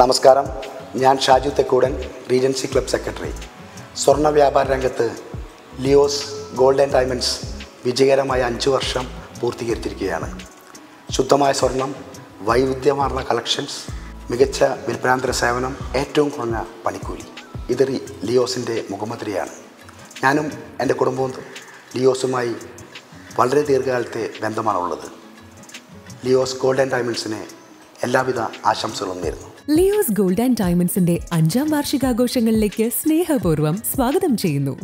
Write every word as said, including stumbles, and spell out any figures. നമസ്കാരം, ഞാൻ Shaju Thekkoodan, Regency club secretary. സ്വർണ്ണ വ്യാപാര രംഗത്ത് ലിയോസ് ഗോൾഡ് ആൻഡ് ഡയമണ്ട്സ് വിജയകരമായ അഞ്ച് വർഷം പൂർത്തീകരിച്ചിരിക്കുകയാണ്. ശുദ്ധമായ സ്വർണം, വൈവിധ്യമാർന്ന കളക്ഷൻസ്, മികച്ച വിൽപ്പനാന്തര സേവനം, ഏറ്റവും കുറഞ്ഞ പണിക്കൂലി, ഇത് ലിയോസിൻ്റെ മുഖമുദ്രയാണ്. ഞാനും എൻ്റെ കുടുംബവും ലിയോസുമായി വളരെ ദീർഘകാലത്തെ ബന്ധമാണുള്ളത്. ലിയോസ് ഗോൾഡ് ആൻഡ് ഡയമണ്ട്സിനെ എല്ലാവിധ ആശംസകളും നേരുന്നു. ലിയോസ് ഗോൾഡ് ആൻഡ് ഡയമണ്ട്സിന്റെ അഞ്ചാം വാർഷികാഘോഷങ്ങളിലേക്ക് സ്നേഹപൂർവ്വം സ്വാഗതം ചെയ്യുന്നു.